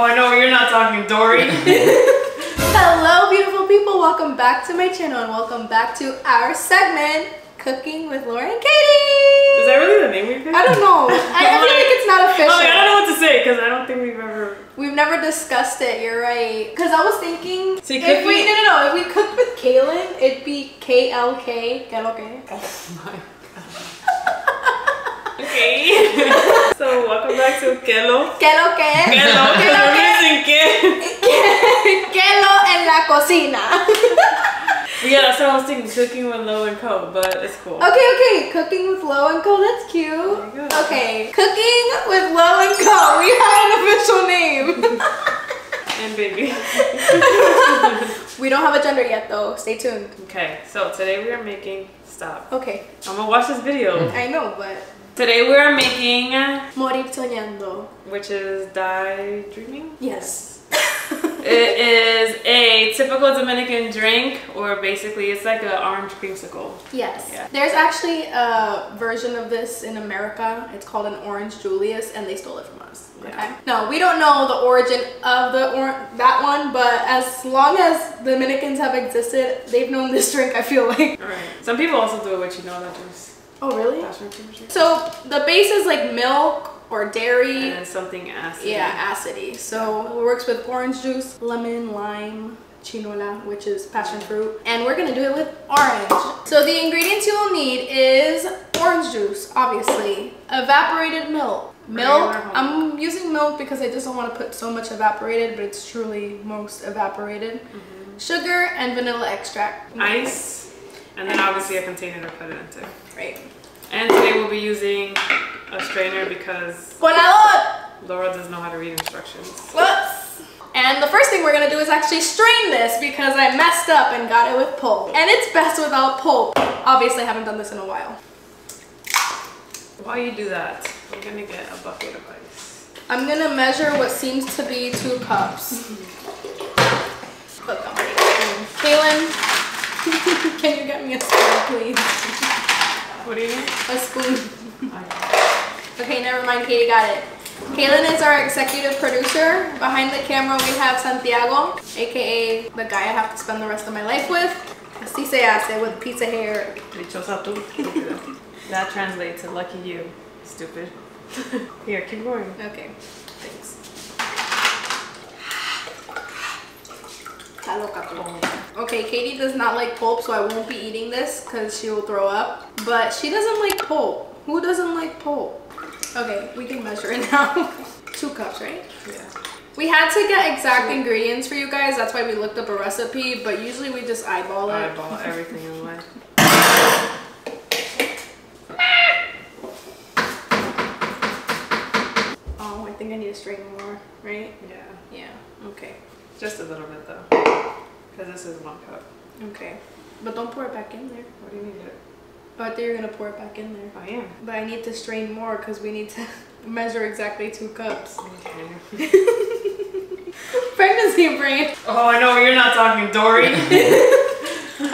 Oh, I know you're not talking, Dory. Hello, beautiful people. Welcome back to my channel and welcome back to our segment, Cooking with Laura and Katie. Is that really the name we picked? I don't know. I feel like it's not official. Oh, I don't know what to say because I don't think we've ever... We've never discussed it. You're right. Because I was thinking, see, if we if we cooked with Kaylin, it'd be KLK. KLK. Oh my god. Okay. So welcome back to Kelo. Kelo qué? Kelo. Kelo qué? Kelo en la cocina. Yeah, that's what I was thinking. Cooking with Lo&Ko, but it's cool. Okay, okay. Cooking with Lo&Ko. That's cute. Oh okay. Cooking with Lo&Ko. We have an official name. And baby. We don't have a gender yet though. Stay tuned. Okay. So today we are making. Stop. Okay. I'm gonna watch this video. I know, but. Today we are making Morir Soñando, which is die dreaming. Yes. It is a typical Dominican drink, or basically it's like an orange creamsicle. Yes. Yeah. There's actually a version of this in America. It's called an Orange Julius, and they stole it from us. Okay. Yeah. No, we don't know the origin of the that one, but as long as Dominicans have existed, they've known this drink. I feel like. All right. Some people also do it with that juice. Oh really? So the base is like milk or dairy. And then something acidy. Yeah, acidy. So it works with orange juice, lemon, lime, chinola, which is passion fruit. And we're gonna do it with orange. So the ingredients you will need is orange juice, obviously. Evaporated milk. Milk, I'm using milk because I just don't want to put so much evaporated, but it's truly most evaporated. Mm-hmm. Sugar and vanilla extract. Ice. And then obviously a container to put it into. Right. And today we'll be using a strainer because Laura doesn't know how to read instructions. Whoops! And the first thing we're gonna do is actually strain this because I messed up and got it with pulp. And it's best without pulp. Obviously I haven't done this in a while. While you do that, we're gonna get a bucket of ice. I'm gonna measure what seems to be 2 cups. Look, I'm ready. Kaylin. Can you get me a spoon, please? What do you need? A spoon. Okay, never mind. Katie got it. Kaylin is our executive producer. Behind the camera, we have Santiago, aka the guy I have to spend the rest of my life with. Así se hace with pizza hair. That translates to lucky you, stupid. Here, keep going. Okay, thanks. Okay, Katie does not like pulp, so I won't be eating this because she will throw up. But she doesn't like pulp. Who doesn't like pulp? Okay, we can measure it now. 2 cups, right? Yeah. We had to get exact ingredients for you guys. That's why we looked up a recipe, but usually we just eyeball it. Eyeball everything in life. Oh, I think I need to strain more, right? Yeah. Yeah, okay. Just a little bit though, because this is 1 cup. Okay, but don't pour it back in there. What do you mean? I thought you're gonna pour it back in there. I am. But I need to strain more because we need to measure exactly 2 cups. Okay. Pregnancy brain. Oh, I know you're not talking, Dory.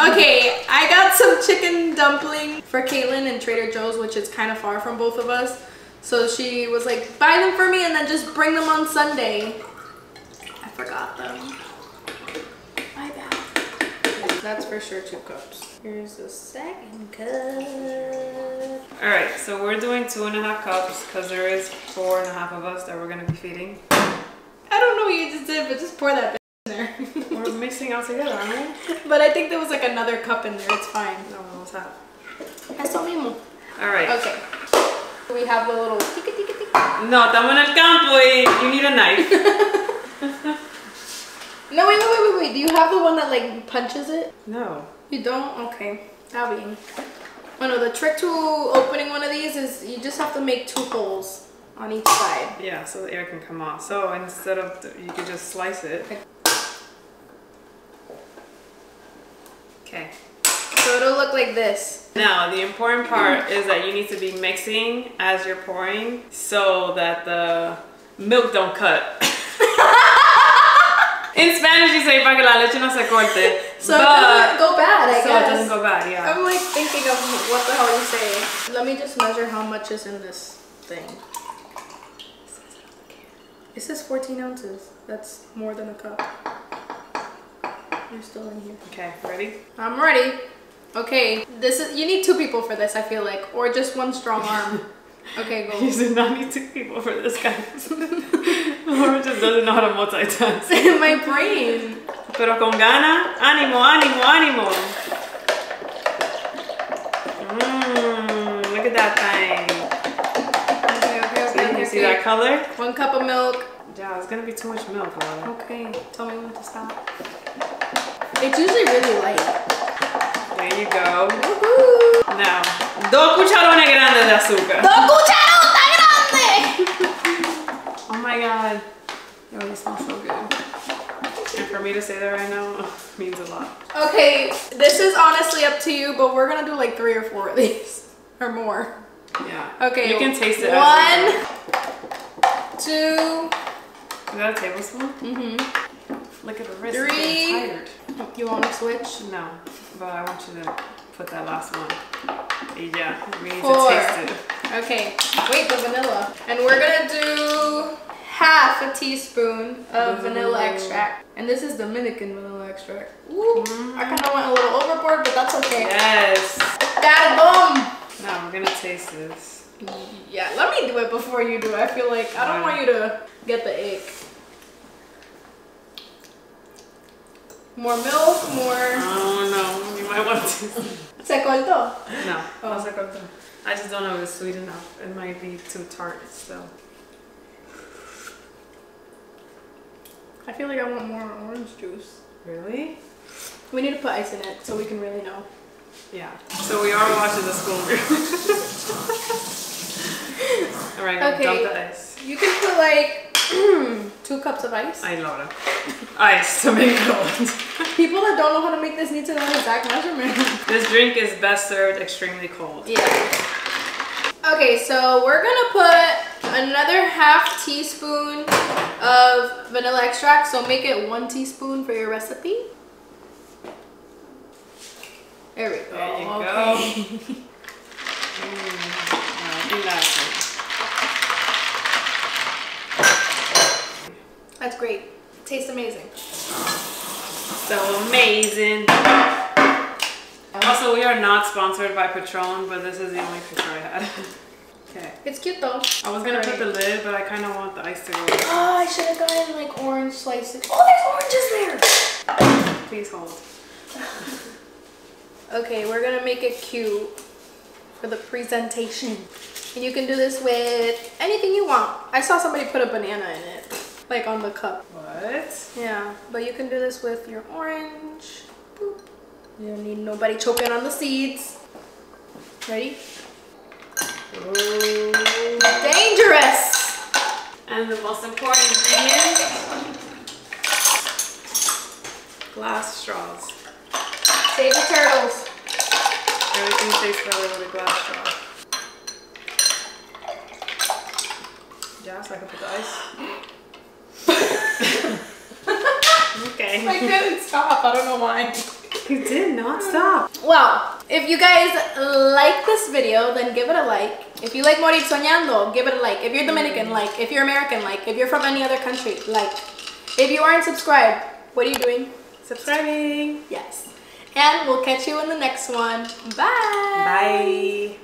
Okay, I got some chicken dumpling for Kaylin in Trader Joe's, which is kind of far from both of us. So she was like, buy them for me and then just bring them on Sunday. Forgot them. My bad. That's for sure 2 cups. Here's the 2nd cup. All right, so we're doing 2.5 cups because there is 4.5 of us that we're gonna be feeding. I don't know what you just did, but just pour that in there. We're mixing out together, aren't we? But I think there was like another cup in there. It's fine. No, almost half. Eso mismo. All right. Okay. We have the little. No, estamos en el campo. You need a knife. No, wait. Do you have the one that like punches it? No. You don't? Okay. That'll be. Oh no, the trick to opening one of these is you just have to make 2 holes on each side. Yeah, so the air can come off. So instead of, you could just slice it. Okay. So it'll look like this. Now, the important part is that you need to be mixing as you're pouring so that the milk don't cut. In Spanish, you say para que la leche no se corte. So it doesn't go bad, I guess. So it doesn't go bad, yeah. I'm like thinking of what the hell you say. Let me just measure how much is in this thing. It says 14 ounces. That's more than a cup. You're still in here. Okay, ready? I'm ready. Okay, this is, you need two people for this, I feel like, or just one strong arm. Okay, go. You do not need two people for this, guys. Laura just doesn't know how to multitask. In my brain. Pero con gana, ánimo, ánimo, ánimo. Look at that thing. Okay. See that color? 1 cup of milk. Yeah, it's gonna be too much milk, Laura. Okay, tell me when to stop. It's usually really light. There you go. Woohoo! Now, 2 cucharones grandes de azúcar. 2 cucharotas grandes! Oh my god. Yo, it smells so good. And for me to say that right now means a lot. Okay, this is honestly up to you, but we're gonna do like 3 or 4 of these. Or more. Yeah. Okay. You can taste it. 1, 2. Is that a tablespoon? Mm-hmm. Look at the wrist. 3. Tired. You want to switch? No. But I want you to put that last one. Yeah, we need 4. To taste it. Okay, wait, the vanilla. And we're gonna do half a teaspoon of vanilla extract. And this is Dominican vanilla extract. Ooh, I kind of went a little overboard, but that's okay. Yes. Got it, boom. Now we're gonna taste this. Yeah, let me do it before you do. I feel like I don't want you to get the ache. More milk, more... Oh no, you might want to. Se cortó? No, no se cortó. I just don't know if it's sweet enough. It might be too tart still. I feel like I want more orange juice. Really? We need to put ice in it so we can really know. Yeah. So we are watching the school. Alright, I'm gonna dump the ice. You can put like... 2 cups of ice. I love it. Ice to make cold. People that don't know how to make this need to know the exact measurement. This drink is best served extremely cold. Yeah. Okay, so we're gonna put another half teaspoon of vanilla extract. So make it 1 teaspoon for your recipe. There we go. There you go. I do that. That's great. It tastes amazing. So amazing. Also, we are not sponsored by Patron, but this is the only picture I had. Okay. It's cute though. I was gonna put the lid, but I kind of want the ice to go. Oh, I should have gotten like orange slices. Oh, there's oranges there. Please hold. Okay, we're gonna make it cute for the presentation. And you can do this with anything you want. I saw somebody put a banana in it. Like on the cup. What? Yeah, but you can do this with your orange. Boop. You don't need nobody choking on the seeds. Ready? Ooh. Dangerous! And the most important thing is glass straws. Save the turtles. Everything tastes better with a glass straw. Yeah, so I can put the ice. Okay. I couldn't stop. I don't know why. You did not stop. Well, if you guys like this video, then give it a like. If you like Morir Soñando, give it a like. If you're Dominican, like. If you're American, like. If you're from any other country, like. If you aren't subscribed, what are you doing? Subscribing. Yes. And we'll catch you in the next one. Bye. Bye.